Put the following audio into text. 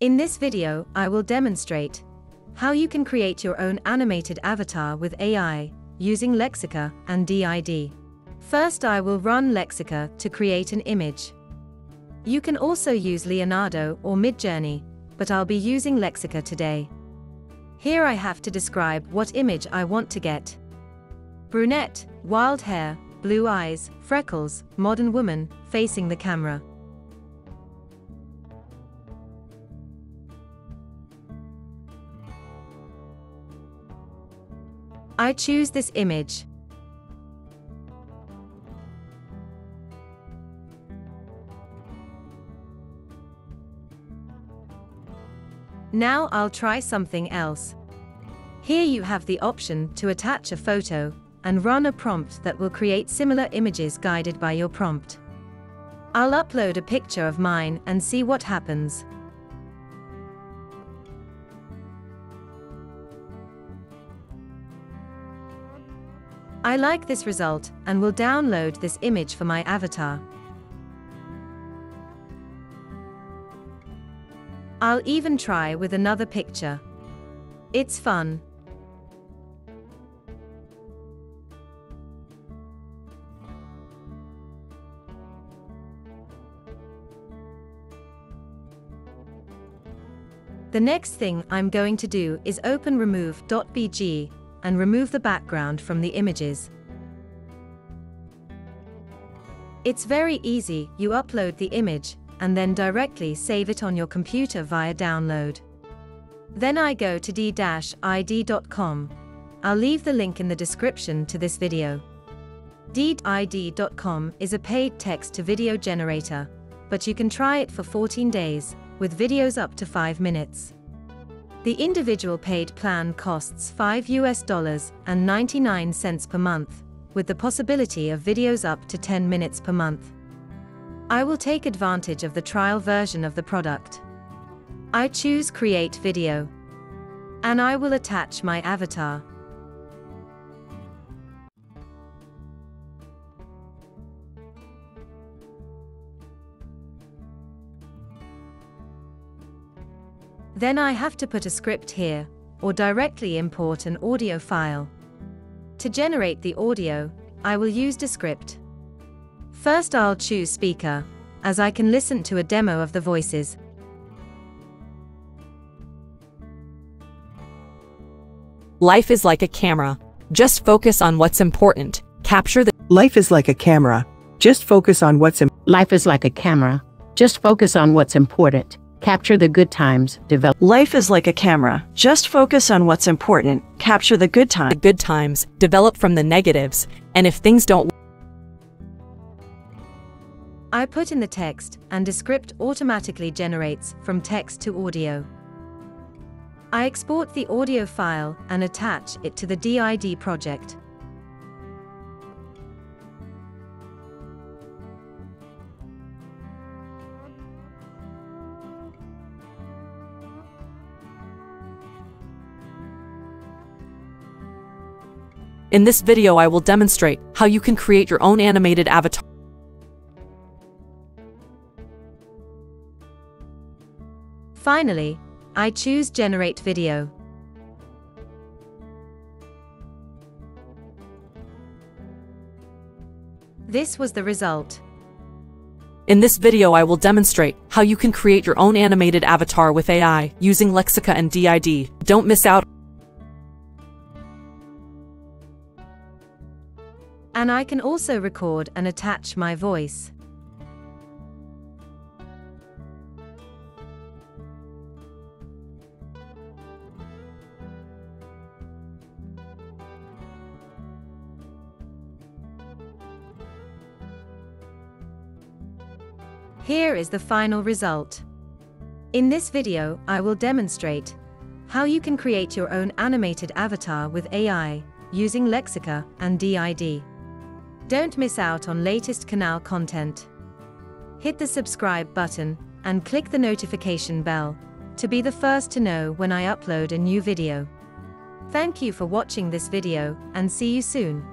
In this video, I will demonstrate how you can create your own animated avatar with AI, using Lexica and D-ID. First I will run Lexica to create an image. You can also use Leonardo or Midjourney, but I'll be using Lexica today. Here I have to describe what image I want to get. Brunette, wild hair, blue eyes, freckles, modern woman, facing the camera. I choose this image. Now I'll try something else. Here you have the option to attach a photo and run a prompt that will create similar images guided by your prompt. I'll upload a picture of mine and see what happens. I like this result and will download this image for my avatar. I'll even try with another picture. It's fun. The next thing I'm going to do is open remove.bg. and remove the background from the images. It's very easy, you upload the image, and then directly save it on your computer via download. Then I go to d-id.com. I'll leave the link in the description to this video. d-id.com is a paid text-to-video generator, but you can try it for 14 days, with videos up to 5 minutes. The individual paid plan costs $5 and 99¢ per month, with the possibility of videos up to 10 minutes per month. I will take advantage of the trial version of the product. I choose Create Video. And I will attach my avatar. Then I have to put a script here, or directly import an audio file. To generate the audio, I will use Descript. First I'll choose speaker, as I can listen to a demo of the voices. Life is like a camera. Just focus on what's important. Capture the— Life is like a camera. Just focus on what's important. Life is like a camera. Just focus on what's important. Capture the good times, develop. Life is like a camera. Just focus on what's important. Capture the good times. Develop from the negatives. And if things don't, I put in the text, and Descript automatically generates from text to audio. I export the audio file and attach it to the D-ID project. In this video, I will demonstrate how you can create your own animated avatar. Finally, I choose Generate Video. This was the result. In this video, I will demonstrate how you can create your own animated avatar with AI using Lexica and D-ID. Don't miss out. And I can also record and attach my voice. Here is the final result. In this video, I will demonstrate how you can create your own animated avatar with AI using Lexica and D-ID. Don't miss out on latest canal content. Hit the subscribe button and click the notification bell to be the first to know when I upload a new video. Thank you for watching this video and see you soon.